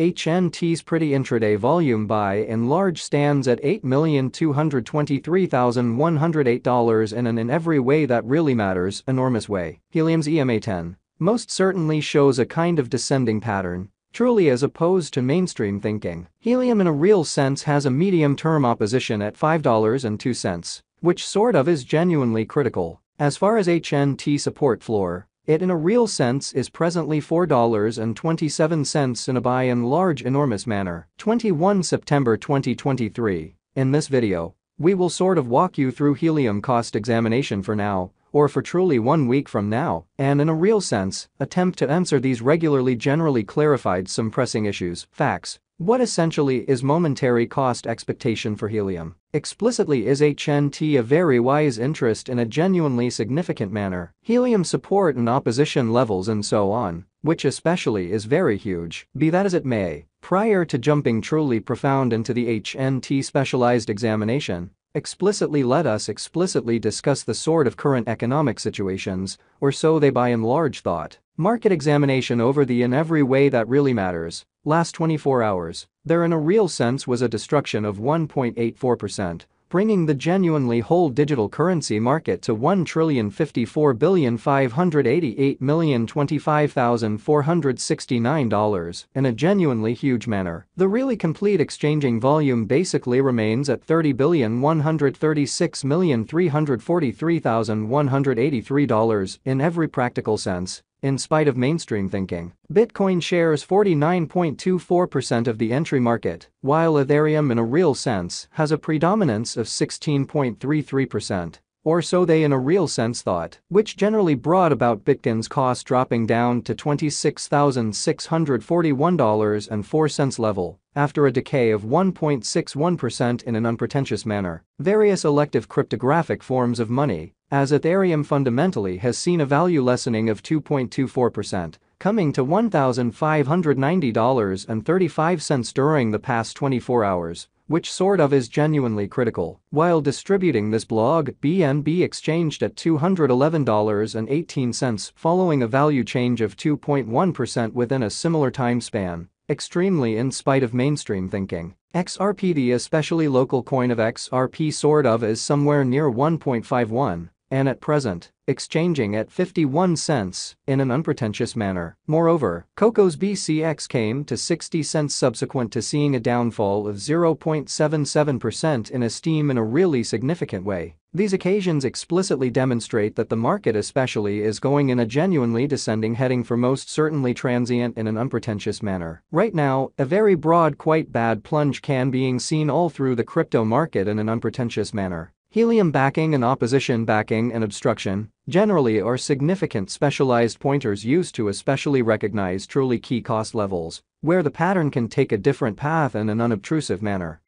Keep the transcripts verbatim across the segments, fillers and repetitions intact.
H N T's pretty intraday volume buy in large stands at eight million two hundred twenty-three thousand one hundred eight dollars in an in every way that really matters, enormous way. Helium's E M A ten most certainly shows a kind of descending pattern, truly as opposed to mainstream thinking. Helium in a real sense has a medium-term opposition at five dollars and two cents, which sort of is genuinely critical. As far as H N T support floor, it in a real sense is presently four dollars and twenty-seven cents in a buy in large enormous manner. twenty-first of September twenty twenty-three. In this video, we will sort of walk you through Helium cost examination for now, or for truly one week from now, and in a real sense, attempt to answer these regularly generally clarified some pressing issues, facts. What essentially is momentary cost expectation for Helium? Explicitly is H N T a very wise interest in a genuinely significant manner? Helium support and opposition levels and so on, which especially is very huge. Be that as it may, prior to jumping truly profound into the H N T specialized examination, explicitly let us explicitly discuss the sort of current economic situations, or so they by and large thought. Market examination over the in every way that really matters. Last twenty-four hours, there in a real sense was a destruction of one point eight four percent, bringing the genuinely whole digital currency market to one trillion fifty-four billion five hundred eighty-eight million twenty-five thousand four hundred sixty-nine dollars in a genuinely huge manner. The really complete exchanging volume basically remains at thirty billion one hundred thirty-six million three hundred forty-three thousand one hundred eighty-three dollars in every practical sense. In spite of mainstream thinking, Bitcoin shares forty-nine point two four percent of the entry market, while Ethereum in a real sense has a predominance of sixteen point three three percent, or so they in a real sense thought, which generally brought about Bitcoin's cost dropping down to twenty-six thousand six hundred forty-one dollars and four cents level, after a decay of one point six one percent in an unpretentious manner. Various elective cryptographic forms of money, as Ethereum fundamentally has seen a value lessening of two point two four percent, coming to one thousand five hundred ninety dollars and thirty-five cents during the past twenty-four hours, which sort of is genuinely critical. While distributing this blog, B N B exchanged at two hundred eleven dollars and eighteen cents following a value change of two point one percent within a similar time span, extremely in spite of mainstream thinking. X R P, the especially local coin of X R P, sort of is somewhere near one point five one, and at present, exchanging at fifty-one cents in an unpretentious manner. Moreover, Coco's B C X came to sixty cents subsequent to seeing a downfall of zero point seven seven percent in esteem in a really significant way. These occasions explicitly demonstrate that the market especially is going in a genuinely descending heading for most certainly transient in an unpretentious manner. Right now, a very broad, quite bad plunge can being seen all through the crypto market in an unpretentious manner. Helium backing and opposition backing and obstruction generally are significant specialized pointers used to especially recognize truly key cost levels, where the pattern can take a different path in an unobtrusive manner.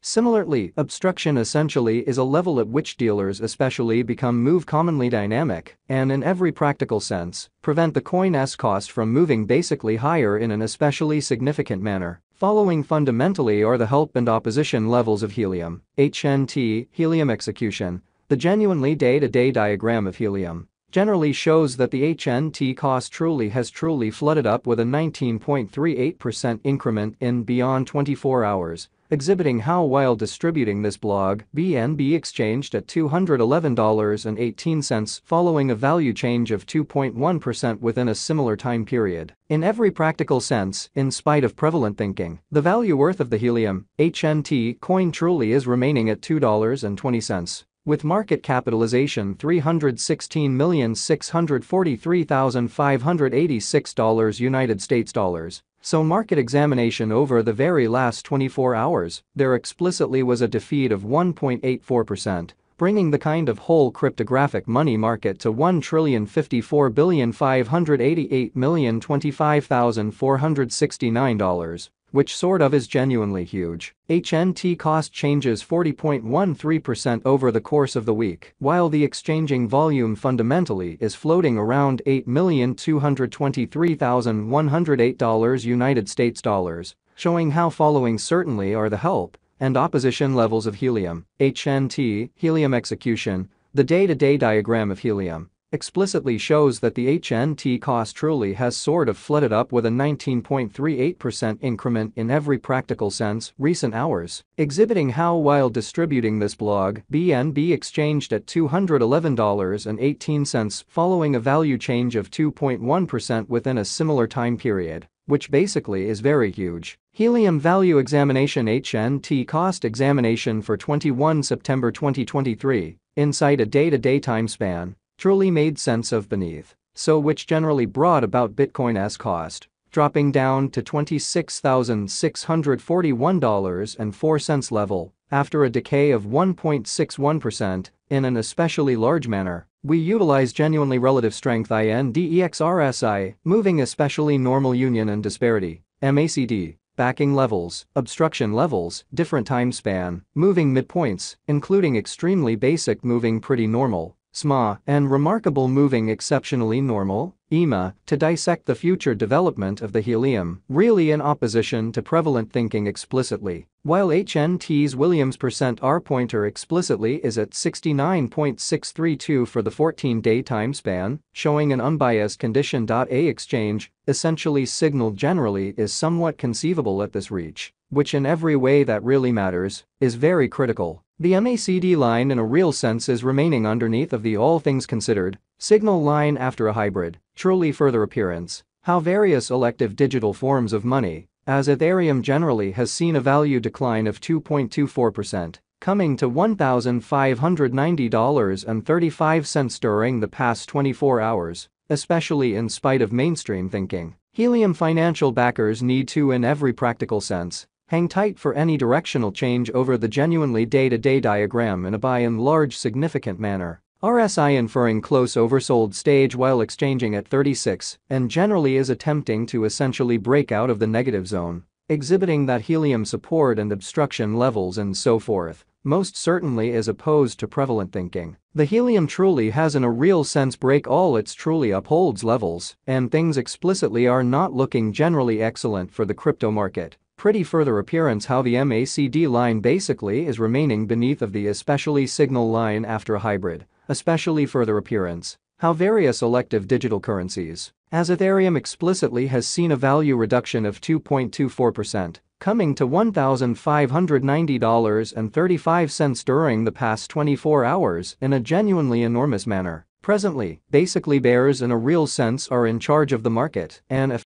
Similarly, obstruction essentially is a level at which dealers especially become move commonly dynamic, and in every practical sense, prevent the coin's cost from moving basically higher in an especially significant manner. Following fundamentally are the help and opposition levels of Helium, H N T, Helium execution. The genuinely day-to-day diagram of Helium generally shows that the H N T cost truly has truly flooded up with a nineteen point three eight percent increment in beyond twenty-four hours, exhibiting how while distributing this blog, B N B exchanged at two hundred eleven dollars and eighteen cents following a value change of two point one percent within a similar time period. In every practical sense, in spite of prevalent thinking, the value worth of the Helium, H N T coin truly is remaining at two dollars and twenty cents. With market capitalization three hundred sixteen million six hundred forty-three thousand five hundred eighty-six United States dollars. So market examination over the very last twenty-four hours, there explicitly was a defeat of one point eight four percent, bringing the kind of whole cryptographic money market to one trillion fifty-four billion five hundred eighty-eight million twenty-five thousand four hundred sixty-nine dollars, which sort of is genuinely huge. H N T cost changes forty point one three percent over the course of the week, while the exchanging volume fundamentally is floating around eight million two hundred twenty-three thousand one hundred eight United States dollars, showing how following certainly are the help and opposition levels of Helium. H N T, Helium execution. The day-to-day diagram of Helium explicitly shows that the H N T cost truly has sort of flooded up with a nineteen point three eight percent increment in every practical sense recent hours, exhibiting how while distributing this blog, B N B exchanged at two hundred eleven dollars and eighteen cents following a value change of two point one percent within a similar time period, which basically is very huge. Helium Value Examination H N T Cost Examination for twenty-first of September twenty twenty-three, inside a day-to-day time span, truly made sense of beneath, so which generally brought about Bitcoin's cost, dropping down to twenty-six thousand six hundred forty-one dollars and four cents level, after a decay of one point six one percent, in an especially large manner. We utilize genuinely relative strength I N D E X R S I, moving especially normal union and disparity, M A C D, backing levels, obstruction levels, different time span, moving midpoints, including extremely basic moving pretty normal, S M A, and remarkable moving exceptionally normal, E M A, to dissect the future development of the Helium, really in opposition to prevalent thinking explicitly. While H N T's Williams percent R pointer explicitly is at sixty-nine point six three two for the fourteen-day time span, showing an unbiased condition. A exchange, essentially signaled generally, is somewhat conceivable at this reach, which in every way that really matters, is very critical. The M A C D line in a real sense is remaining underneath of the all things considered signal line after a hybrid, truly further appearance, how various elective digital forms of money, as Ethereum generally has seen a value decline of two point two four percent, coming to one thousand five hundred ninety dollars and thirty-five cents during the past twenty-four hours, especially in spite of mainstream thinking. Helium financial backers need to, in every practical sense, hang tight for any directional change over the genuinely day-to-day diagram in a by and large significant manner. R S I inferring close oversold stage while exchanging at thirty-six and generally is attempting to essentially break out of the negative zone, exhibiting that Helium support and obstruction levels and so forth, most certainly is opposed to prevalent thinking. The Helium truly has in a real sense break all its truly upholds levels, and things explicitly are not looking generally excellent for the crypto market. Pretty further appearance how the M A C D line basically is remaining beneath of the especially signal line after a hybrid, especially further appearance, how various elective digital currencies, as Ethereum explicitly has seen a value reduction of two point two four percent, coming to one thousand five hundred ninety dollars and thirty-five cents during the past twenty-four hours in a genuinely enormous manner. Presently, basically bears in a real sense are in charge of the market, and if